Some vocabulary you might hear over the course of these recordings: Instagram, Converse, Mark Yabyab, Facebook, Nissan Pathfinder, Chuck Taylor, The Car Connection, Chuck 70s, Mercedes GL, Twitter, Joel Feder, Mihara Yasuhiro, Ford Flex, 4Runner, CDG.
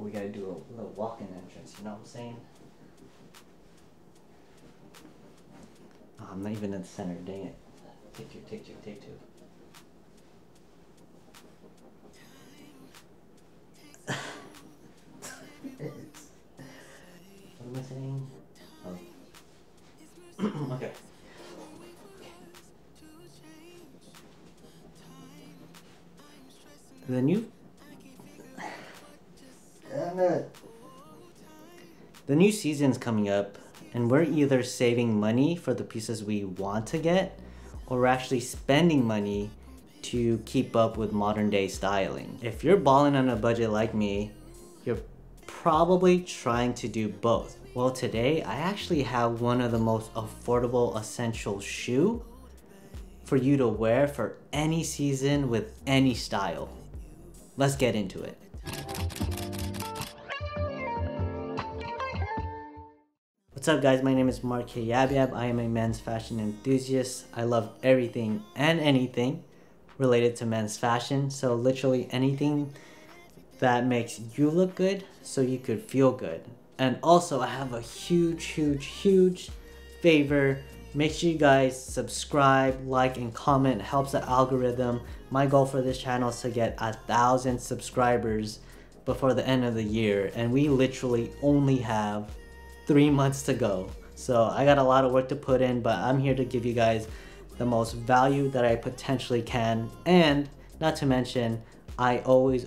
we gotta do a little walk-in entrance, you know what I'm saying? Oh, I'm not even in the center, dang it. Take two. What am I saying? Oh. Okay. The new... The new season's coming up, and we're either saving money for the pieces we want to get, or actually spending money to keep up with modern day styling. If you're balling on a budget like me, you're probably trying to do both. Well, today I actually have one of the most affordable essential shoe for you to wear for any season with any style. Let's get into it. What's up guys, my name is Mark Yabyab. I am a men's fashion enthusiast. I love everything and anything related to men's fashion. So literally anything that makes you look good so you could feel good. And also I have a huge favor. Make sure you guys subscribe, like, and comment. It helps the algorithm. My goal for this channel is to get 1,000 subscribers before the end of the year. And we literally only have 3 months to go, so I got a lot of work to put in, but I'm here to give you guys the most value that I potentially can. And not to mention, I always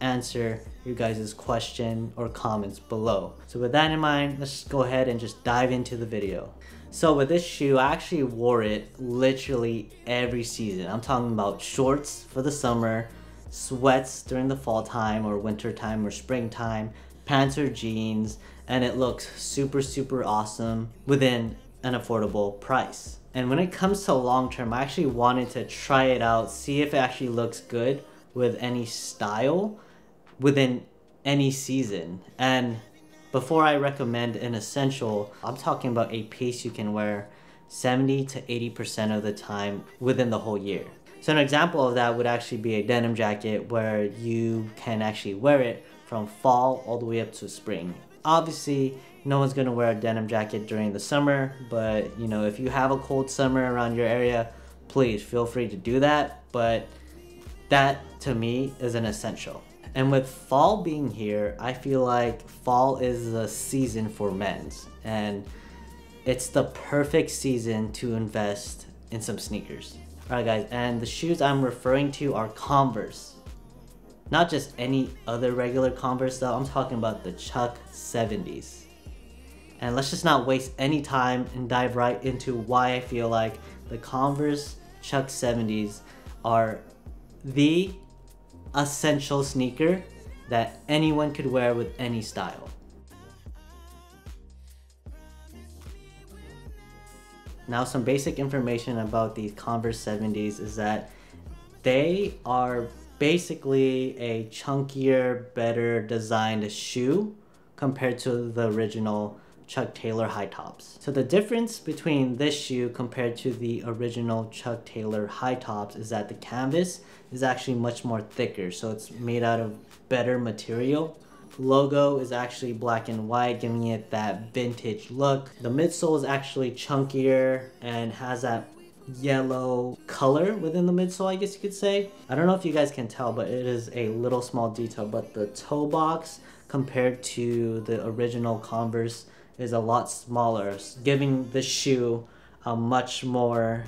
answer you guys' question or comments below. So with that in mind, let's go ahead and just dive into the video. So with this shoe, I actually wore it literally every season. I'm talking about shorts for the summer, sweats during the fall time or winter time or springtime, pants or jeans, and it looks super awesome within an affordable price. And when it comes to long term, I actually wanted to try it out, see if it actually looks good with any style within any season. And before I recommend an essential, I'm talking about a piece you can wear 70 to 80% of the time within the whole year. So an example of that would actually be a denim jacket where you can actually wear it from fall all the way up to spring. Obviously, no one's gonna wear a denim jacket during the summer, but you know, if you have a cold summer around your area, please feel free to do that. But that to me is an essential. And with fall being here, I feel like fall is the season for men's, and it's the perfect season to invest in some sneakers. All right guys, and the shoes I'm referring to are Converse. Not just any other regular Converse though, I'm talking about the Chuck 70s. And let's just not waste any time and dive right into why I feel like the Converse Chuck 70s are the essential sneaker that anyone could wear with any style. Now some basic information about the Converse 70s is that they are basically a chunkier, better designed shoe compared to the original Chuck Taylor high tops. So the difference between this shoe compared to the original Chuck Taylor high tops is that the canvas is actually much more thicker, so it's made out of better material. The logo is actually black and white, giving it that vintage look. The midsole is actually chunkier and has that yellow color within the midsole, I guess you could say. I don't know if you guys can tell, but it is a little small detail, but the toe box compared to the original Converse is a lot smaller, giving the shoe a much more,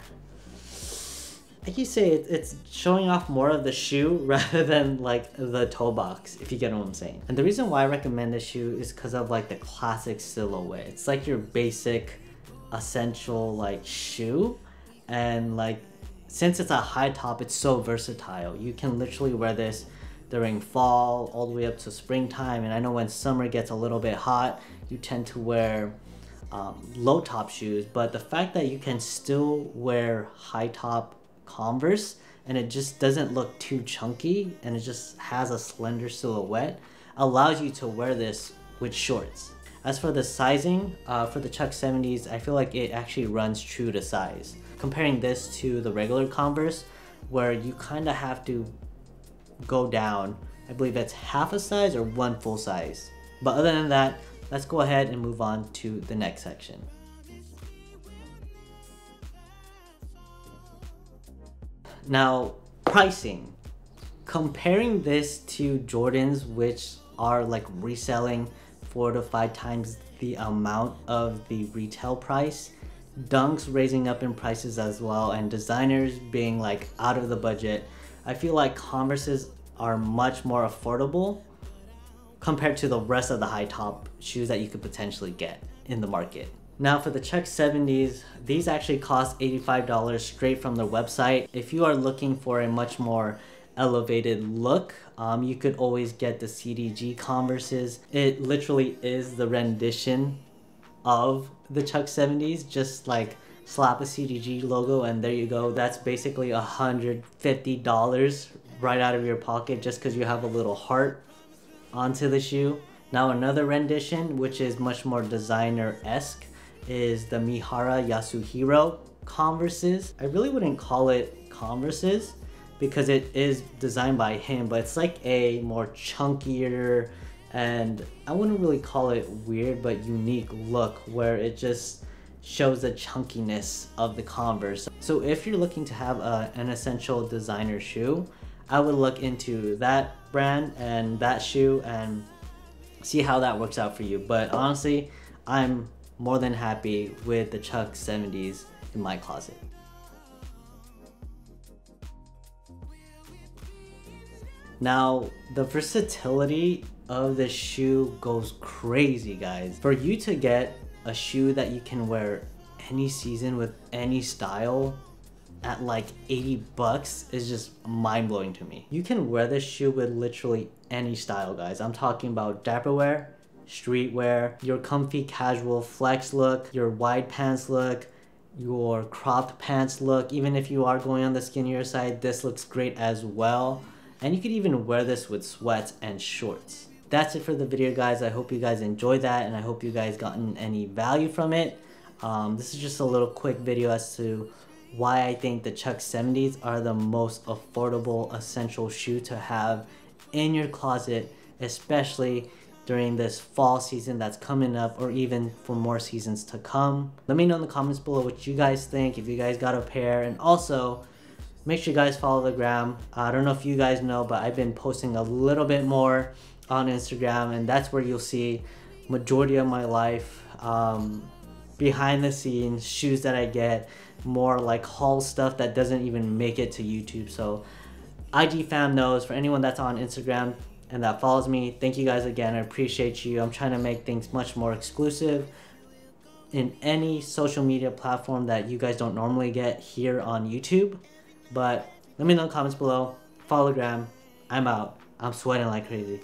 like you say, it's showing off more of the shoe rather than like the toe box, if you get what I'm saying. And the reason why I recommend this shoe is because of like the classic silhouette. It's like your basic essential like shoe. And like, since it's a high top, it's so versatile. You can literally wear this during fall all the way up to springtime. And I know when summer gets a little bit hot, you tend to wear low top shoes. But the fact that you can still wear high top Converse and it just doesn't look too chunky and it just has a slender silhouette allows you to wear this with shorts. As for the sizing, for the Chuck 70s, I feel like it actually runs true to size. Comparing this to the regular Converse, where you kind of have to go down I believe that's half a size or one full size. But other than that, let's go ahead and move on to the next section. Now, pricing. Comparing this to Jordans, which are like reselling 4 to 5 times the amount of the retail price, Dunks raising up in prices as well, and designers being like out of the budget, I feel like Converses are much more affordable compared to the rest of the high top shoes that you could potentially get in the market. Now for the Chuck 70s, these actually cost $85 straight from their website. If you are looking for a much more elevated look, you could always get the CDG Converses. It literally is the rendition of the Chuck 70s, just like slap a CDG logo and there you go. That's basically $150 right out of your pocket just because you have a little heart onto the shoe. Now another rendition, which is much more designer-esque, is the Mihara Yasuhiro Converses. I really wouldn't call it Converses because it is designed by him, but it's like a more chunkier, and I wouldn't really call it weird but unique look, where it just shows the chunkiness of the Converse. So if you're looking to have an essential designer shoe, I would look into that brand and that shoe and see how that works out for you. But honestly, I'm more than happy with the Chuck 70s in my closet. Now, the versatility of the shoe goes crazy, guys. For you to get a shoe that you can wear any season with any style at like $80 is just mind-blowing to me. You can wear this shoe with literally any style, guys. I'm talking about dapper wear, streetwear, your comfy casual flex look, your wide pants look, your cropped pants look. Even if you are going on the skinnier side, this looks great as well. And you could even wear this with sweats and shorts. That's it for the video, guys. I hope you guys enjoyed that and I hope you guys gotten any value from it. This is just a little quick video as to why I think the Chuck 70s are the most affordable essential shoe to have in your closet, especially during this fall season that's coming up, or even for more seasons to come. Let me know in the comments below what you guys think, if you guys got a pair, and also make sure you guys follow the gram. I don't know if you guys know, but I've been posting a little bit more on Instagram, and that's where you'll see majority of my life, behind the scenes shoes that I get, more like haul stuff that doesn't even make it to YouTube. So IG fam knows, for anyone that's on Instagram and that follows me, thank you guys again. I appreciate you. I'm trying to make things much more exclusive in any social media platform that you guys don't normally get here on YouTube. But let me know in the comments below. Follow the gram. I'm out. I'm sweating like crazy.